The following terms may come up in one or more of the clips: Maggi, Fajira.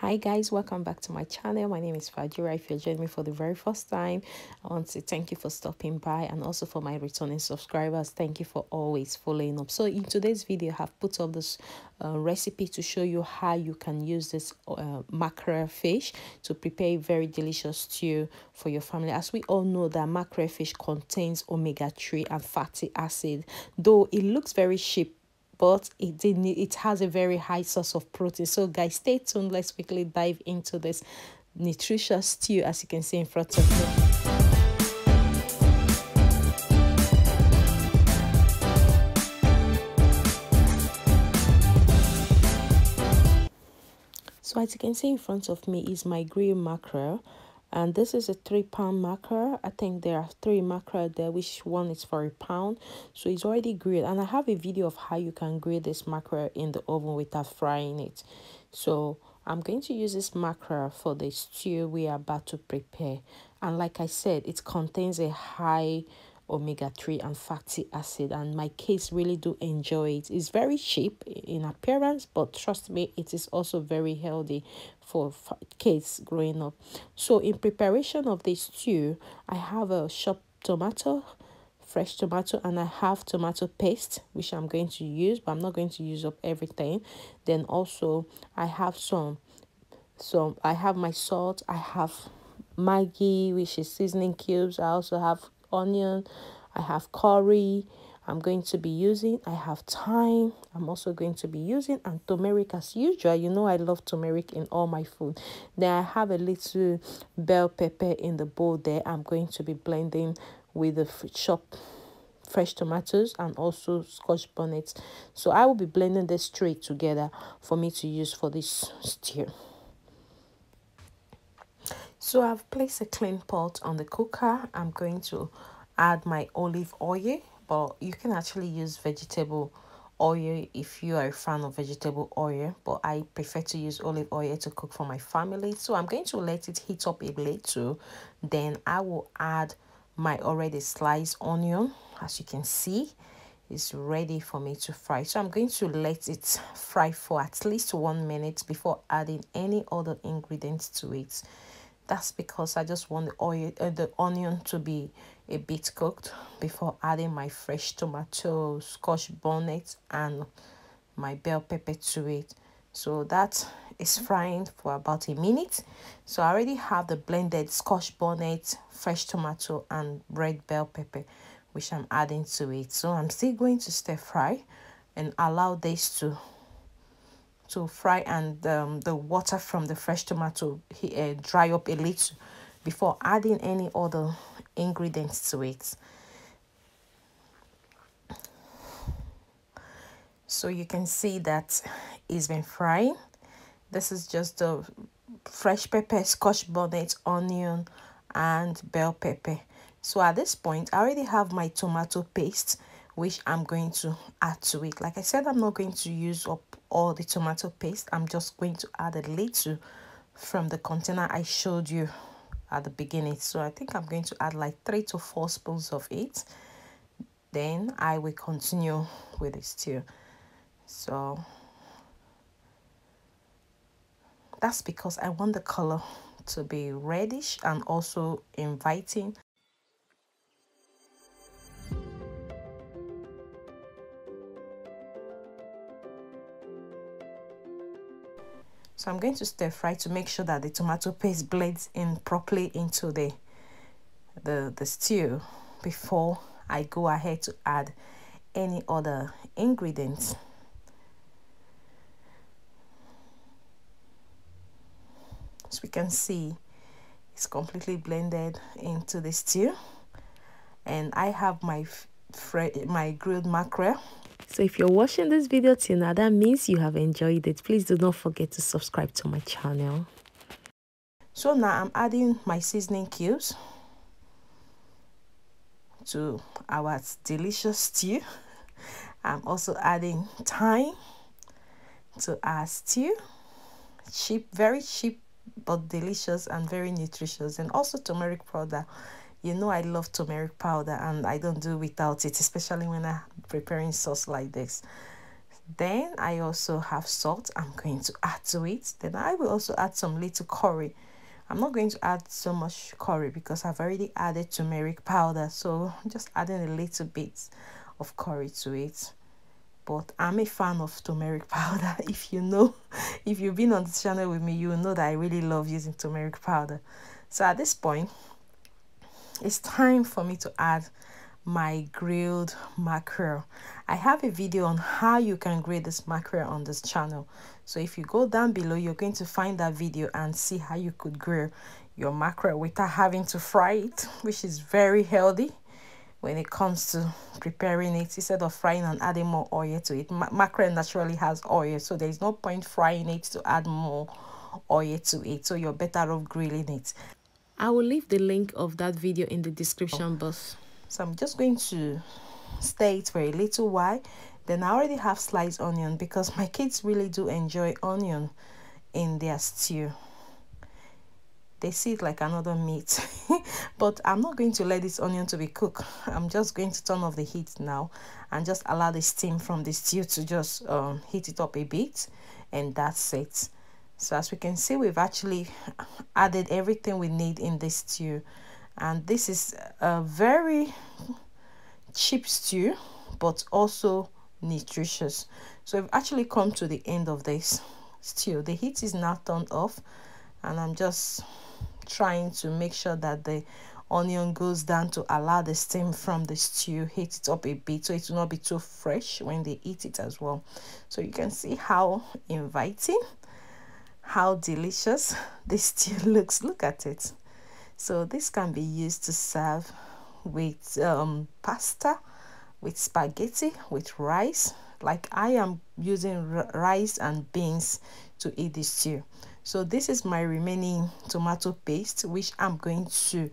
Hi guys, welcome back to my channel. My name is Fajira. If you're joining me for the very first time, I want to thank you for stopping by, and also for my returning subscribers, thank you for always following up. So in today's video, I have put up this recipe to show you how you can use this mackerel fish to prepare a very delicious stew for your family. As we all know that mackerel fish contains omega-3 and fatty acid, though it looks very cheap, but it has a very high source of protein. So guys, stay tuned. Let's quickly dive into this nutritious stew as you can see in front of me. So as you can see in front of me is my grilled mackerel. And this is a 3-pound mackerel. I think there are 3 mackerel there, which one is for a pound. So it's already grilled. And I have a video of how you can grill this mackerel in the oven without frying it. So I'm going to use this mackerel for the stew we are about to prepare. And like I said, it contains a high omega-3 and fatty acid, and my kids really do enjoy it. It's very cheap in appearance, but trust me, it is also very healthy for kids growing up. So in preparation of this stew, I have a chopped tomato, fresh tomato, and I have tomato paste, which I'm going to use, but I'm not going to use up everything. Then also I have my salt, I have Maggi, which is seasoning cubes. I also have onion, I have curry I'm going to be using, I have thyme I'm also going to be using, and turmeric as usual. You know I love turmeric in all my food. Then I have a little bell pepper in the bowl there. I'm going to be blending with the chopped fresh tomatoes and also scotch bonnets. So I will be blending this straight together for me to use for this stew. So I've placed a clean pot on the cooker. I'm going to add my olive oil, but you can actually use vegetable oil if you are a fan of vegetable oil, but I prefer to use olive oil to cook for my family. So I'm going to let it heat up a little. Then I will add my already sliced onion. As you can see, it's ready for me to fry. So I'm going to let it fry for at least 1 minute before adding any other ingredients to it. That's because I just want the onion to be a bit cooked before adding my fresh tomato, scotch bonnet, and my bell pepper to it. So that is frying for about a minute. So I already have the blended scotch bonnet, fresh tomato, and red bell pepper, which I'm adding to it. So I'm still going to stir fry and allow this to fry, and the water from the fresh tomato dry up a little before adding any other ingredients to it. So you can see that it's been frying. This is just the fresh pepper, scotch bonnet, onion, and bell pepper. So at this point, I already have my tomato paste, which I'm going to add to it. Like I said, I'm not going to use up all the tomato paste. I'm just going to add a little from the container I showed you at the beginning. So I think I'm going to add like 3 to 4 spoons of it. Then I will continue with the stew. So that's because I want the color to be reddish and also inviting. So I'm going to stir fry to make sure that the tomato paste blends in properly into the stew before I go ahead to add any other ingredients. As we can see, it's completely blended into the stew. And I have my grilled mackerel. So if you're watching this video till now, that means you have enjoyed it. Please do not forget to subscribe to my channel. So now I'm adding my seasoning cubes to our delicious stew. I'm also adding thyme to our stew. Cheap, very cheap, but delicious and very nutritious. And also turmeric powder. You know I love turmeric powder, and I don't do without it, especially when I'm preparing sauce like this. Then I also have salt. I'm going to add to it. Then I will also add some little curry. I'm not going to add so much curry because I've already added turmeric powder, so I'm just adding a little bit of curry to it. But I'm a fan of turmeric powder. If you know, if you've been on this channel with me, you will know that I really love using turmeric powder. So at this point, it's time for me to add my grilled mackerel. I have a video on how you can grill this mackerel on this channel, so if you go down below, you're going to find that video and see how you could grill your mackerel without having to fry it, which is very healthy when it comes to preparing it. Instead of frying and adding more oil to it, mackerel naturally has oil, so there's no point frying it to add more oil to it, so you're better off grilling it. I will leave the link of that video in the description box. So I'm just going to stir it for a little while. Then I already have sliced onion because my kids really do enjoy onion in their stew. They see it like another meat. But I'm not going to let this onion to be cooked. I'm just going to turn off the heat now and just allow the steam from the stew to just heat it up a bit, and that's it. So as we can see, we've actually added everything we need in this stew. And this is a very cheap stew, but also nutritious. So we've actually come to the end of this stew. The heat is now turned off, and I'm just trying to make sure that the onion goes down to allow the steam from the stew heat it up a bit, so it will not be too fresh when they eat it as well. So you can see how inviting, how delicious this stew looks. Look at it. So this can be used to serve with pasta, with spaghetti, with rice. Like I am using rice and beans to eat this stew. So this is my remaining tomato paste, which I'm going to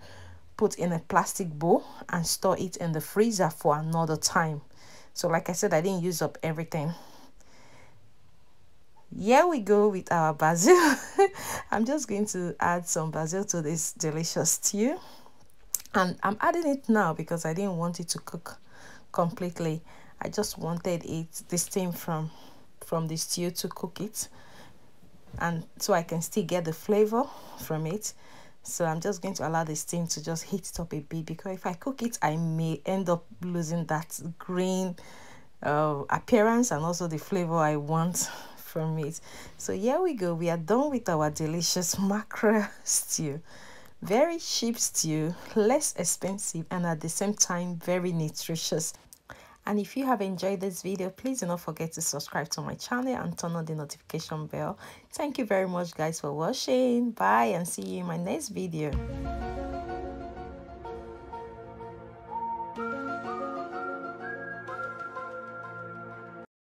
put in a plastic bowl and store it in the freezer for another time. So like I said, I didn't use up everything. Here we go with our basil. I'm just going to add some basil to this delicious stew, and I'm adding it now because I didn't want it to cook completely. I just wanted it, the steam from the stew, to cook it, and so I can still get the flavor from it. So I'm just going to allow the steam to just heat it up a bit, because if I cook it, I may end up losing that green appearance and also the flavor I want from it. So here we go, we are done with our delicious mackerel stew. Very cheap stew, less expensive, and at the same time very nutritious. And if you have enjoyed this video, please do not forget to subscribe to my channel and turn on the notification bell. Thank you very much guys for watching. Bye, and see you in my next video.